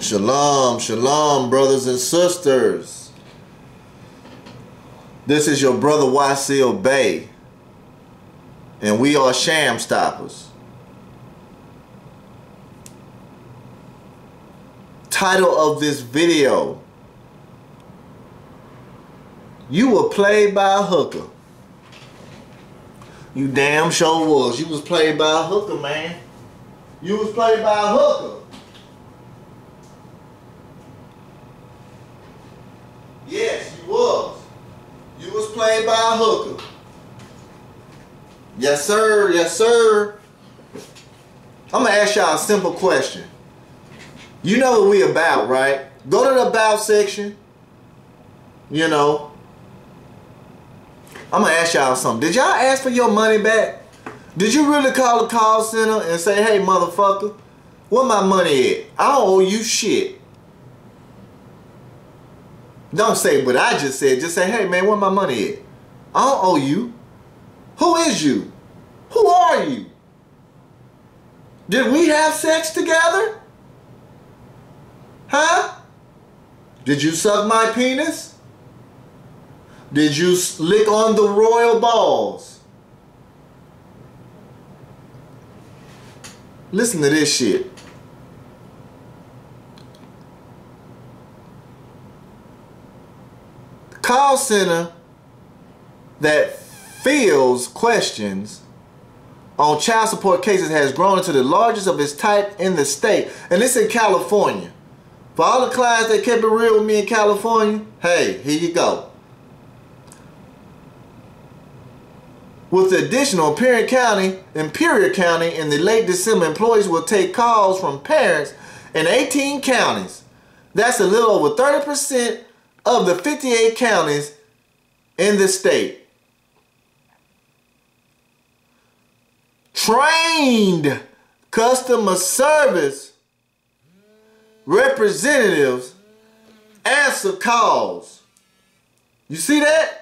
Shalom, shalom, brothers and sisters. This is your brother Wasil Bay, and we are Shamstoppers. Title of this video: you were played by a hooker. You damn sure was. You was played by a hooker, man. You was played by a hooker. Yes, you was. You was played by a hooker. Yes, sir. Yes, sir. I'm going to ask y'all a simple question. You know what we about, right? Go to the about section. You know. I'm going to ask y'all something. Did y'all ask for your money back? Did you really call the call center and say, hey, motherfucker, where my money at? I don't owe you shit. Don't say what I just said. Just say, hey, man, where my money at? I don't owe you. Who is you? Who are you? Did we have sex together? Huh? Did you suck my penis? Did you lick on the royal balls? Listen to this shit. The call center that fields questions on child support cases has grown into the largest of its type in the state. And it's in California. For all the clients that kept it real with me in California, hey, here you go. With the addition of Imperial County in the late December, employees will take calls from parents in 18 counties. That's a little over 30% of the 58 counties in the state. Trained customer service representatives answer calls. You see that?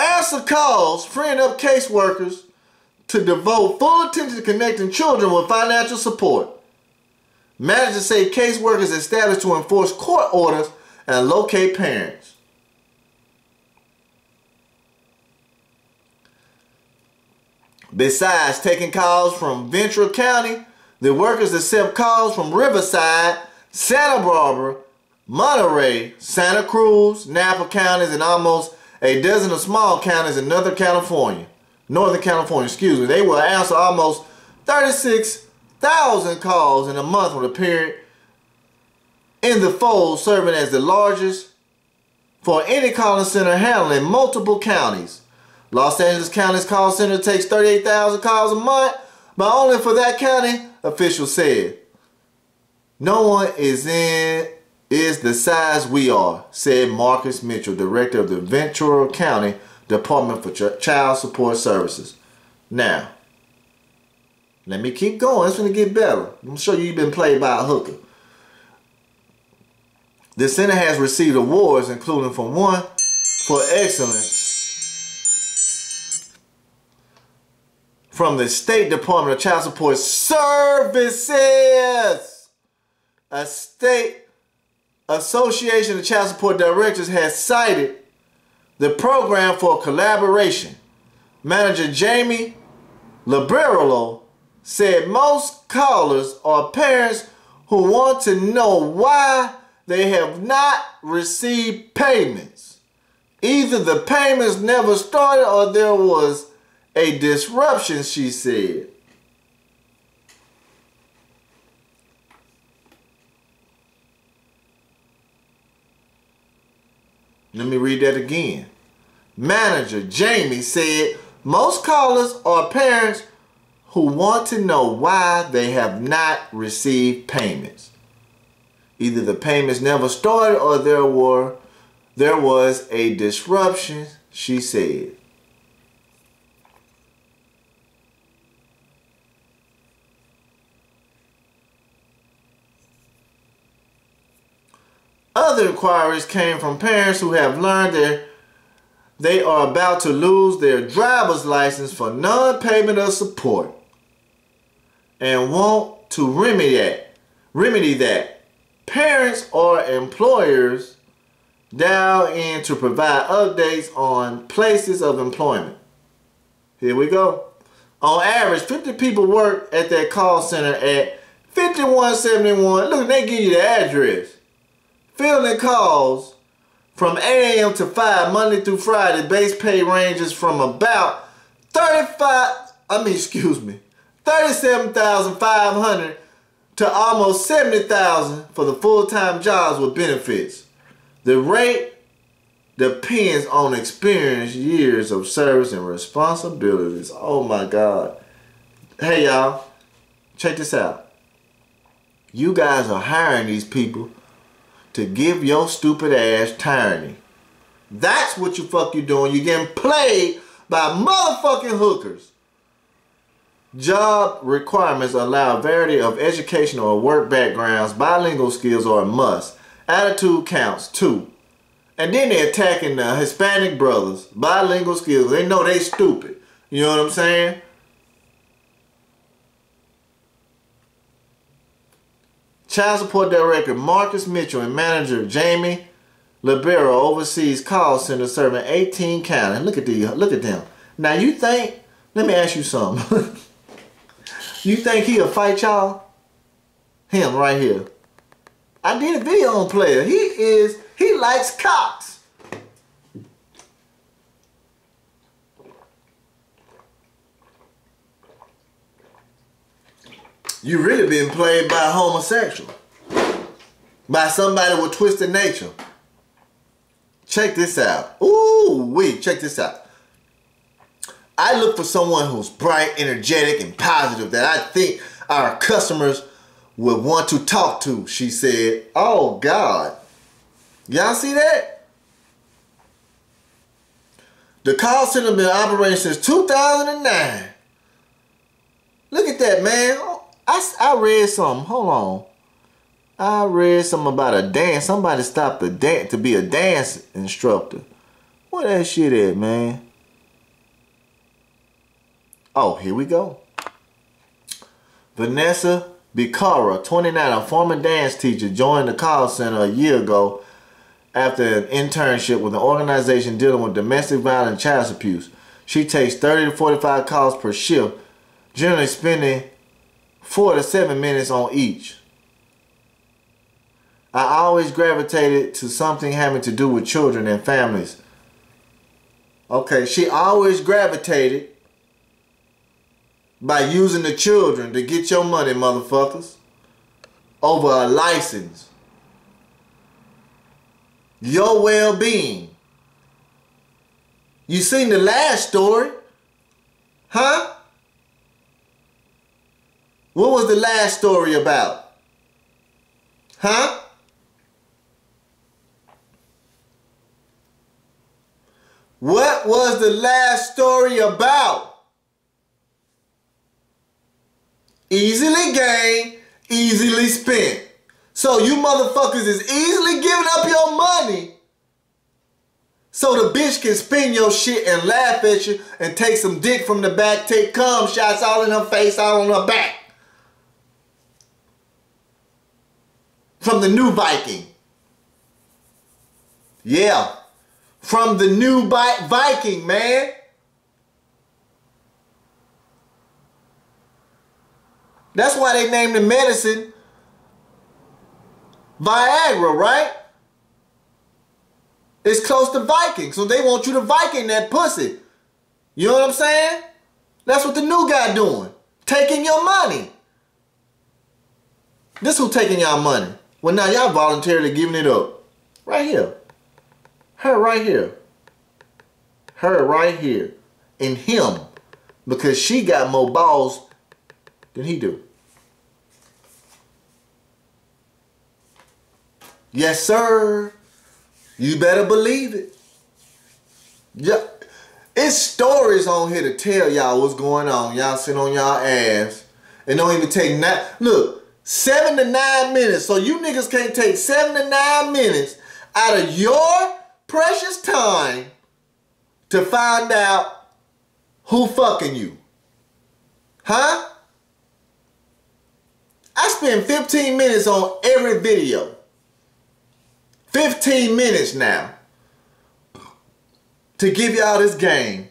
Answer calls, freeing up caseworkers to devote full attention to connecting children with financial support. Managers say caseworkers established to enforce court orders and locate parents. Besides taking calls from Ventura County, the workers accept calls from Riverside, Santa Barbara, Monterey, Santa Cruz, Napa counties, and almost a dozen of small counties in Northern California, excuse me. They will answer almost 36,000 calls in a month with a period in the fold, serving as the largest for any call center handling multiple counties. Los Angeles County's call center takes 38,000 calls a month, but only for that county, officials said. No one is the size we are, said Marcus Mitchell, director of the Ventura County Department for Child Support Services. Now, let me keep going. It's going to get better. I'm sure you've been played by a hooker. The center has received awards, including from one for excellence from the State Department of Child Support Services, a state Association of Child Support Directors has cited the program for collaboration. Manager Jamie Libero said most callers are parents who want to know why they have not received payments. Either the payments never started or there was a disruption, she said. Let me read that again. Manager Jamie said most callers are parents who want to know why they have not received payments. Either the payments never started or there was a disruption, she said. Other inquiries came from parents who have learned that they are about to lose their driver's license for non-payment of support and want to remedy that. remedy that. Parents or employers dial in to provide updates on places of employment. Here we go. On average, 50 people work at that call center at 5171. Look, they give you the address. Fielding calls from 8 a.m. to 5, Monday through Friday. Base pay ranges from about $37,500 to almost $70,000 for the full-time jobs with benefits. The rate depends on experience, years of service, and responsibilities. Oh my God. Hey y'all, check this out. You guys are hiring these people to give your stupid ass tyranny. That's what you doing. You're getting played by motherfucking hookers. Job requirements allow a variety of educational or work backgrounds. Bilingual skills are a must. Attitude counts too. And then they're attacking the Hispanic brothers. Bilingual skills. They know they stupid. You know what I'm saying? Child support director Marcus Mitchell and manager Jamie Libero oversees call centers serving 18 counties. Look at them. Now you think, let me ask you something. You think he'll fight y'all? Him right here. I did a video on player. He likes cocks. You really been played by a homosexual. By somebody with twisted nature. Check this out. Ooh, wait, check this out. I look for someone who's bright, energetic, and positive that I think our customers would want to talk to, she said. Oh, God. Y'all see that? The call center been operating since 2009. Look at that, man. I read something. Hold on. I read something about a dance. Somebody stopped the dance to be a dance instructor. Where that shit at, man? Oh, here we go. Vanessa Bicara, 29, a former dance teacher, joined the call center a year ago after an internship with an organization dealing with domestic violence and child abuse. She takes 30 to 45 calls per shift, generally spending 4 to 7 minutes on each. I always gravitated to something having to do with children and families. Okay, she always gravitated by using the children to get your money, motherfuckers, over a license. Your well-being. You seen the last story? Huh? What was the last story about? Huh? What was the last story about? Easily gained, easily spent. So you motherfuckers is easily giving up your money so the bitch can spend your shit and laugh at you and take some dick from the back, take cum shots all in her face, all on her back. From the new Viking. Yeah. From the new Viking, man. That's why they named the medicine Viagra, right? It's close to Viking, so they want you to Viking that pussy. You know what I'm saying? That's what the new guy doing. Taking your money. This who taking y'all money. Well, now y'all voluntarily giving it up. Right here. Her right here. Her right here. And him. Because she got more balls than he do. Yes, sir. You better believe it. Yeah. It's stories on here to tell y'all what's going on. Y'all sit on y'all ass. And don't even take look. 7 to 9 minutes. So you niggas can't take 7 to 9 minutes out of your precious time to find out who fucking you. Huh? I spend 15 minutes on every video. 15 minutes now to give y'all this game.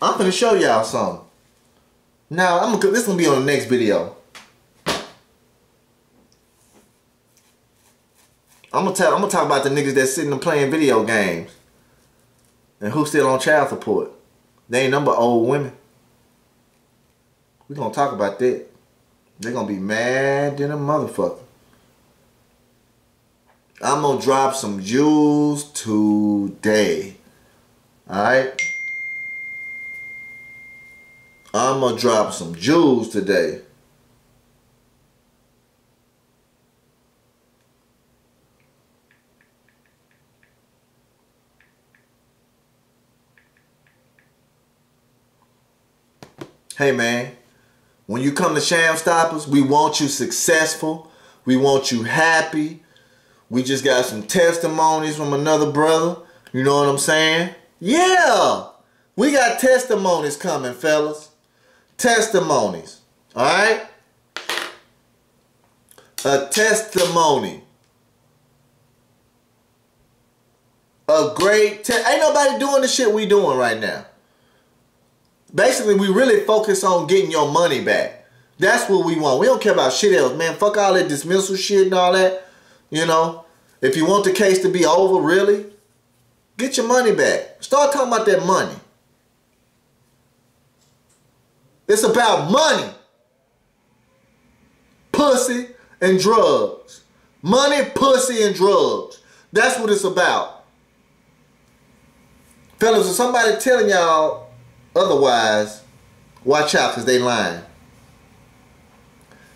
I'm gonna show y'all something. Now I'm gonna, this gonna be on the next video. I'm gonna talk about the niggas that's sitting and playing video games and who's still on child support. They ain't number old women. We gonna talk about that. They're gonna be mad than a motherfucker. I'm gonna drop some jewels today. Alright? I'm gonna drop some jewels today. Hey man, when you come to Shamstoppers, we want you successful. We want you happy. We just got some testimonies from another brother. You know what I'm saying? Yeah! We got testimonies coming, fellas. Testimonies. Alright? A testimony. A great testimony. Ain't nobody doing the shit we doing right now. Basically, we really focus on getting your money back. That's what we want. We don't care about shit else, man. Fuck all that dismissal shit and all that. You know, if you want the case to be over, really, get your money back. Start talking about that money. It's about money. Pussy and drugs. Money, pussy, and drugs. That's what it's about. Fellas, if somebody telling y'all otherwise, watch out, because they lying.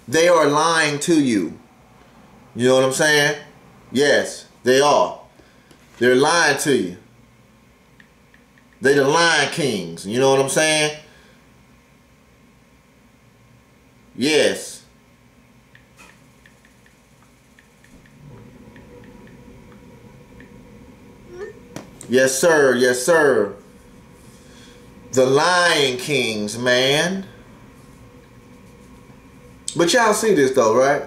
They are lying to you. You know what I'm saying? Yes, they are. They're lying to you. They're the lying kings. You know what I'm saying? Yes. Yes, sir. Yes, sir. The lying kings, man. But y'all see this though, right?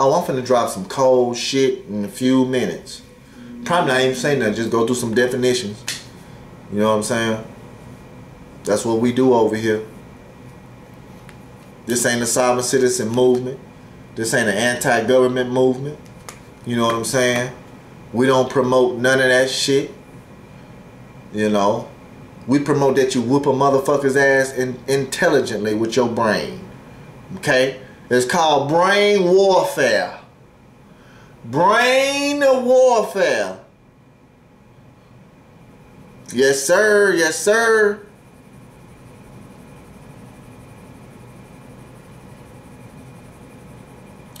Oh, I'm finna drop some cold shit in a few minutes. Probably not even saying nothing, just go through some definitions. You know what I'm saying? That's what we do over here. This ain't a sovereign citizen movement. This ain't an anti-government movement. You know what I'm saying? We don't promote none of that shit. You know? We promote that you whoop a motherfucker's ass intelligently with your brain. Okay? It's called brain warfare. Brain warfare. Yes, sir. Yes, sir.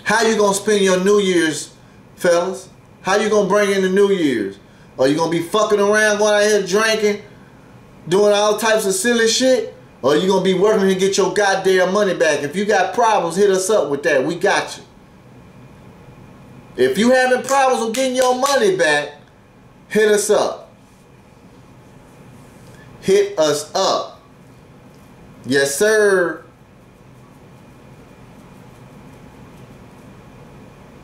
How you gonna spend your New Year's, fellas? How you gonna bring in the New Year's? Are you gonna be fucking around, going out here drinking, doing all types of silly shit? Or you gonna be working to get your goddamn money back? If you got problems, hit us up with that. We got you. If you having problems with getting your money back, hit us up. Hit us up. Yes, sir.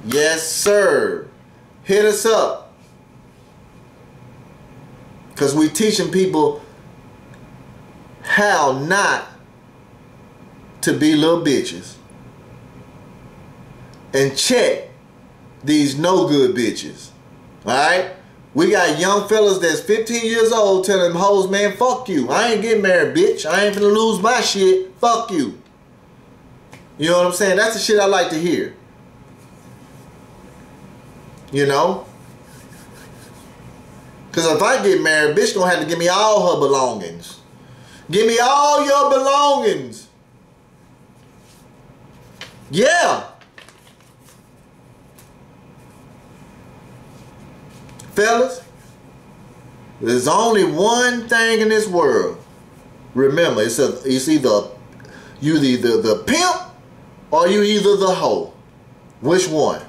Yes, sir. Hit us up. Because we teaching people how not to be little bitches. And check these no good bitches. Alright? We got young fellas that's 15 years old telling them hoes, man, fuck you. I ain't getting married, bitch. I ain't finna lose my shit. Fuck you. You know what I'm saying? That's the shit I like to hear. You know? Because if I get married, bitch gonna have to give me all her belongings. Give me all your belongings. Yeah. Fellas, there's only one thing in this world. Remember, it's either you the pimp or you either the hoe. Which one?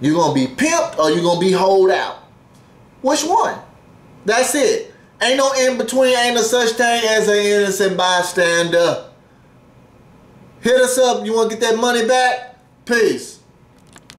You gonna be pimped or you gonna be hoed out? Which one? That's it. Ain't no in between, ain't no such thing as an innocent bystander. Hit us up, you want to get that money back? Peace.